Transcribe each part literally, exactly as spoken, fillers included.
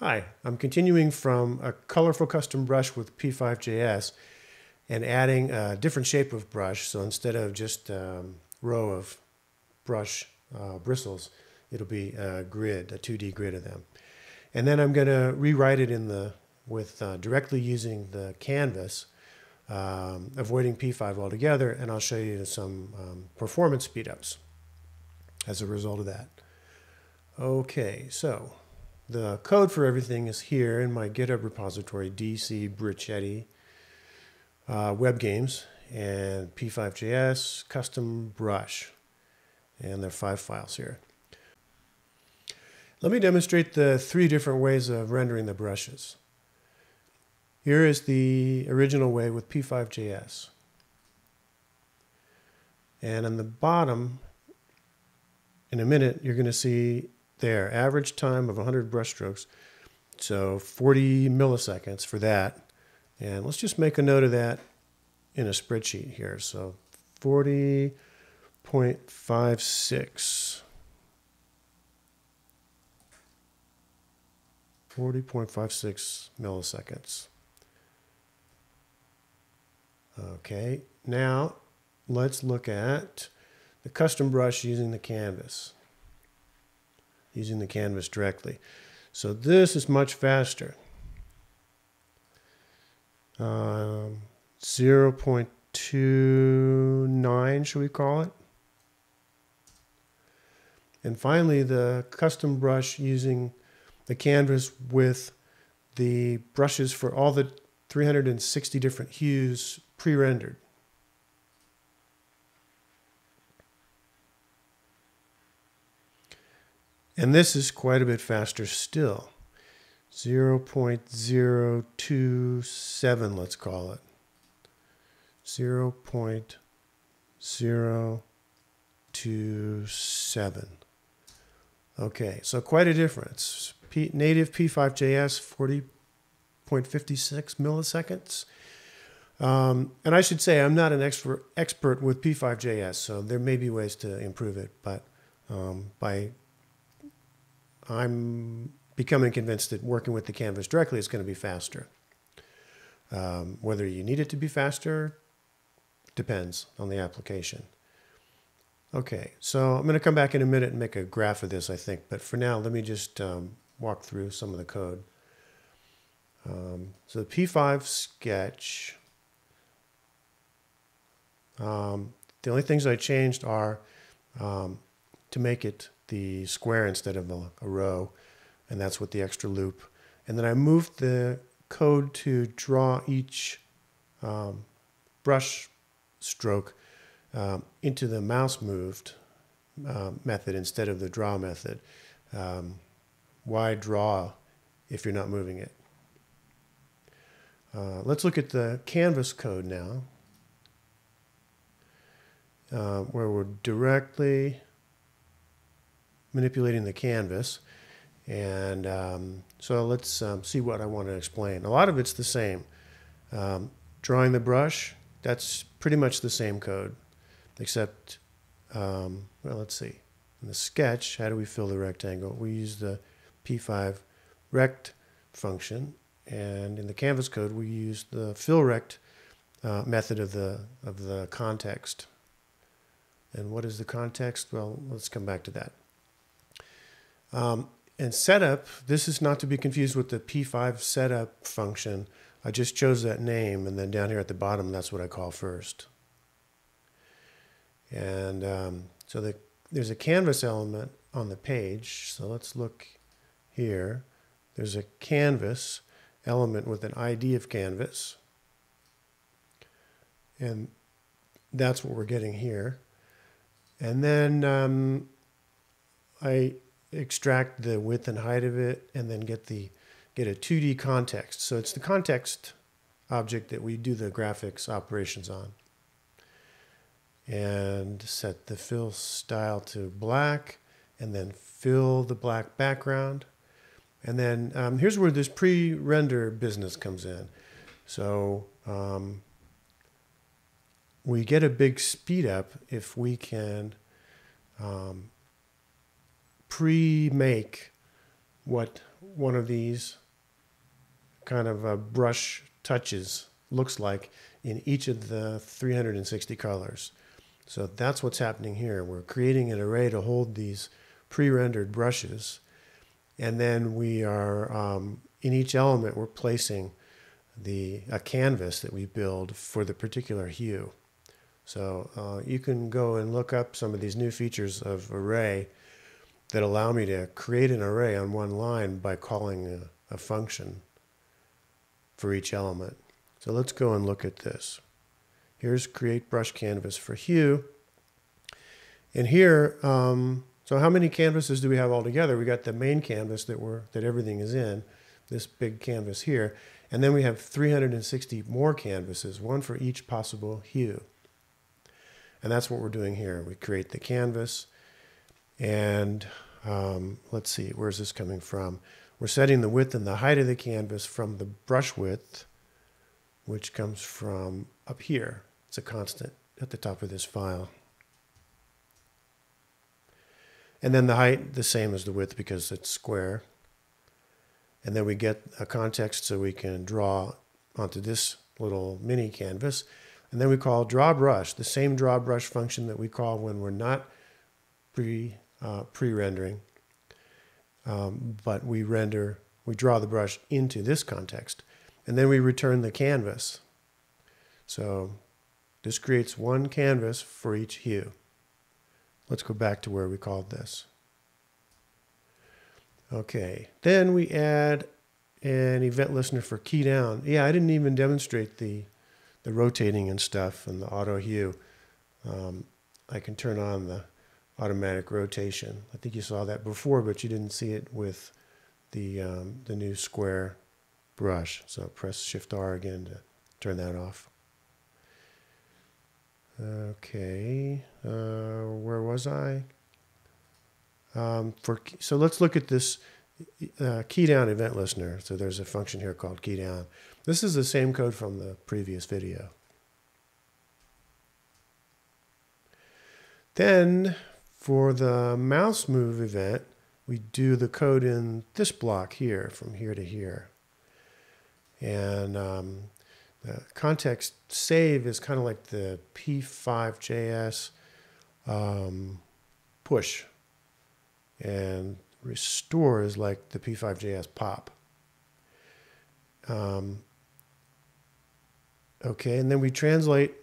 Hi, I'm continuing from a colorful custom brush with p five dot j s and adding a different shape of brush. So instead of just a um, row of brush uh, bristles, it'll be a grid, a two D grid of them. And then I'm going to rewrite it in the with uh, directly using the canvas, um, avoiding p five altogether, and I'll show you some um, performance speedups as a result of that. Okay, so the code for everything is here in my GitHub repository, D C Briccetti uh, web games and p five dot j s custom brush, and there are five files here. Let me demonstrate the three different ways of rendering the brushes. Here is the original way with p five dot j s, and on the bottom, in a minute, you're going to see there, average time of one hundred brush strokes, so forty milliseconds for that. And let's just make a note of that in a spreadsheet here. So forty point five six. forty point five six milliseconds. Okay, now let's look at the custom brush using the canvas. using the canvas directly. So this is much faster. Um, zero point two nine, should we call it? And finally, the custom brush using the canvas with the brushes for all the three hundred sixty different hues pre-rendered. And this is quite a bit faster still, zero point zero two seven, let's call it, zero point zero two seven. Okay, so quite a difference. P, native p five dot j s, forty point five six milliseconds. Um, and I should say I'm not an expert, expert with p five dot j s, so there may be ways to improve it, but um, by... I'm becoming convinced that working with the canvas directly is going to be faster. Um, whether you need it to be faster depends on the application. Okay, so I'm going to come back in a minute and make a graph of this, I think. But for now, let me just um, walk through some of the code. Um, so the p five sketch, um, the only things I changed are um, to make it the square instead of a, a row, and that's with the extra loop. And then I moved the code to draw each um, brush stroke um, into the mouse moved uh, method instead of the draw method. Um, why draw if you're not moving it? Uh, let's look at the canvas code now, uh, where we're directly manipulating the canvas. And um, so let's um, see what I want to explain. A lot of it's the same. Um, drawing the brush, that's pretty much the same code, except, um, well, let's see. In the sketch, how do we fill the rectangle? We use the p five rect function, and in the canvas code, we use the fillRect uh, method of the, of the context. And what is the context? Well, let's come back to that. Um, and setup, this is not to be confused with the p five setup function. I just chose that name, and then down here at the bottom, that's what I call first. And um, so the, there's a canvas element on the page. So let's look here. There's a canvas element with an I D of canvas. And that's what we're getting here. And then um, I... extract the width and height of it, and then get the get a two D context. So it's the context object that we do the graphics operations on. And set the fill style to black, and then fill the black background. And then um, here's where this pre-render business comes in. So um, we get a big speed up if we can um, pre-make what one of these kind of uh, brush touches looks like in each of the three hundred sixty colors. So that's what's happening here. We're creating an array to hold these pre-rendered brushes, and then we are um, in each element we're placing the a canvas that we build for the particular hue. So uh, you can go and look up some of these new features of Array that allow me to create an array on one line by calling a, a function for each element. So let's go and look at this. Here's create brush canvas for hue. And here, um, so how many canvases do we have all together? We got the main canvas that we're that everything is in, this big canvas here. And then we have three hundred sixty more canvases, one for each possible hue. And that's what we're doing here. We create the canvas. And um, let's see, where's this coming from? We're setting the width and the height of the canvas from the brush width, which comes from up here. It's a constant at the top of this file. And then the height, the same as the width because it's square. And then we get a context so we can draw onto this little mini canvas. And then we call draw brush, the same draw brush function that we call when we're not pre, uh, pre-rendering, um, but we render, we draw the brush into this context. And then we return the canvas. So this creates one canvas for each hue. Let's go back to where we called this. Okay, then we add an event listener for key down. Yeah, I didn't even demonstrate the, the rotating and stuff and the auto hue. Um, I can turn on the automatic rotation. I think you saw that before, but you didn't see it with the, um, the new square brush. So press Shift R again to turn that off. Okay, uh, where was I? Um, for, so let's look at this uh, key down event listener. So there's a function here called key down. This is the same code from the previous video. Then for the mouse move event, we do the code in this block here from here to here. And um, the context save is kind of like the p five dot j s um, push. And restore is like the p five dot j s pop. Um, okay, and then we translate.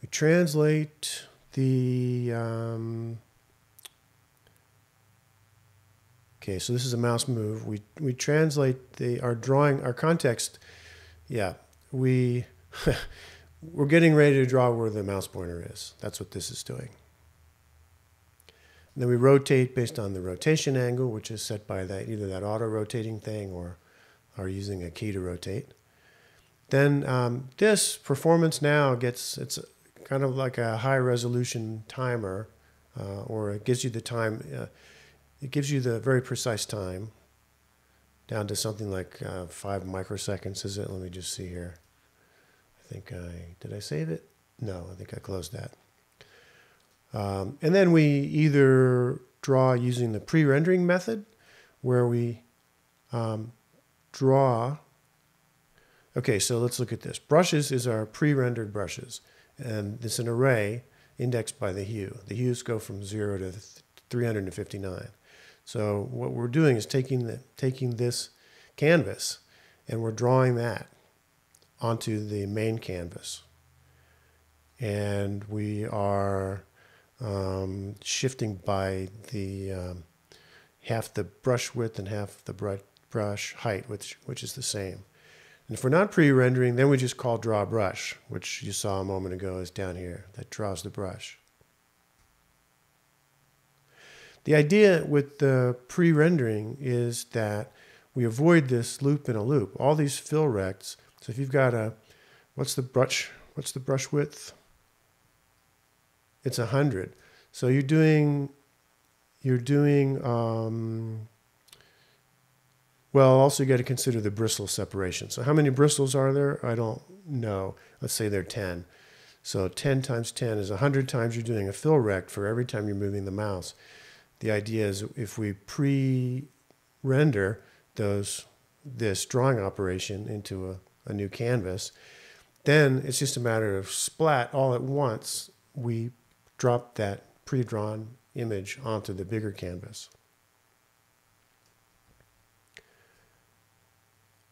We translate the. Um, okay, so this is a mouse move. We we translate the our drawing our context. Yeah, we we're getting ready to draw where the mouse pointer is. That's what this is doing. Then we rotate based on the rotation angle, which is set by that either that auto-rotating thing or, or using a key to rotate. Then um, this performance now gets, it's kind of like a high-resolution timer, uh, or it gives you the time, uh, it gives you the very precise time, down to something like uh, five microseconds, is it? Let me just see here. I think I, did I save it? No, I think I closed that. Um, and then we either draw using the pre-rendering method where we um, draw. Okay, so let's look at this. Brushes is our pre-rendered brushes. And it's an array indexed by the hue. The hues go from zero to three hundred fifty-nine. So what we're doing is taking, the, taking this canvas and we're drawing that onto the main canvas. And we are... Um, shifting by the um, half the brush width and half the br brush height, which which is the same. And if we're not pre-rendering, then we just call draw brush, which you saw a moment ago is down here. That draws the brush. The idea with the pre-rendering is that we avoid this loop in a loop. All these fill rects. So if you've got a, what's the brush? What's the brush width? It's a hundred. So you're doing, you're doing, um, well, also you got to consider the bristle separation. So how many bristles are there? I don't know. Let's say they're ten. So ten times ten is a hundred times you're doing a fill rect for every time you're moving the mouse. The idea is if we pre render those this drawing operation into a, a new canvas. Then it's just a matter of splat, all at once, we drop that pre-drawn image onto the bigger canvas.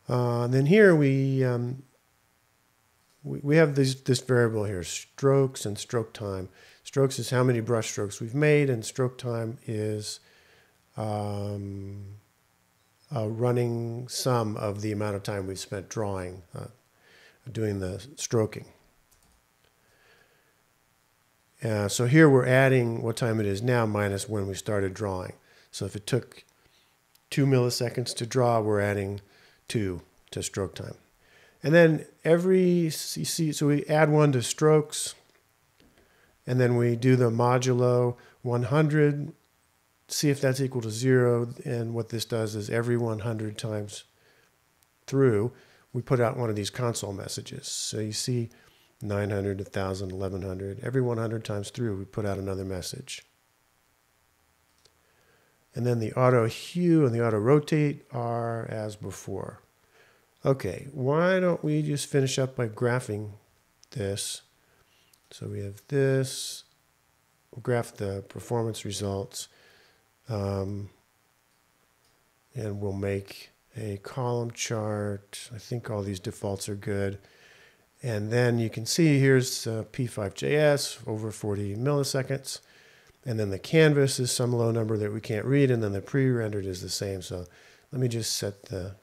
Uh, then here we, um, we, we have these, this variable here, strokes and stroke time. Strokes is how many brush strokes we've made, and stroke time is um, a running sum of the amount of time we've spent drawing, uh, doing the stroking. Uh, so here we're adding what time it is now minus when we started drawing. So if it took two milliseconds to draw, we're adding two to stroke time. And then every, so we add one to strokes, and then we do the modulo one hundred, see if that's equal to zero. And what this does is every one hundred times through, we put out one of these console messages. So you see nine hundred, one thousand, eleven hundred. Every one hundred times through, we put out another message. And then the auto hue and the auto rotate are as before. Okay, why don't we just finish up by graphing this? So we have this. We'll graph the performance results. Um, and we'll make a column chart. I think all these defaults are good. And then you can see here's uh, p five dot j s, over forty milliseconds. And then the canvas is some low number that we can't read, and then the pre-rendered is the same. So let me just set the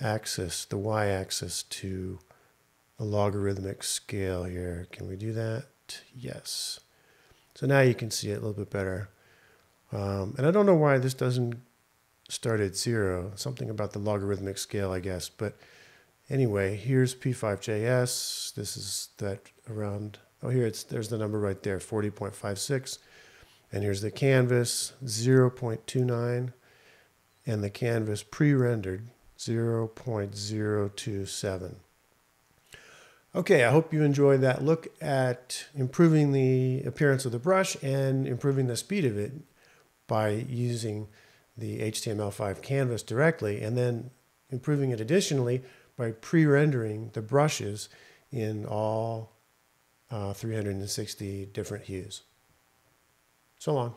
axis, the y-axis, to a logarithmic scale here. Can we do that? Yes. So now you can see it a little bit better. Um, and I don't know why this doesn't start at zero. Something about the logarithmic scale, I guess. But anyway, here's p five dot j s. This is that around, oh, here it's, there's the number right there, forty point five six. And here's the canvas, zero point two nine. And the canvas pre-rendered, zero point zero two seven. Okay, I hope you enjoyed that look at improving the appearance of the brush and improving the speed of it by using the H T M L five canvas directly, and then improving it additionally by pre-rendering the brushes in all uh, three hundred sixty different hues. So long.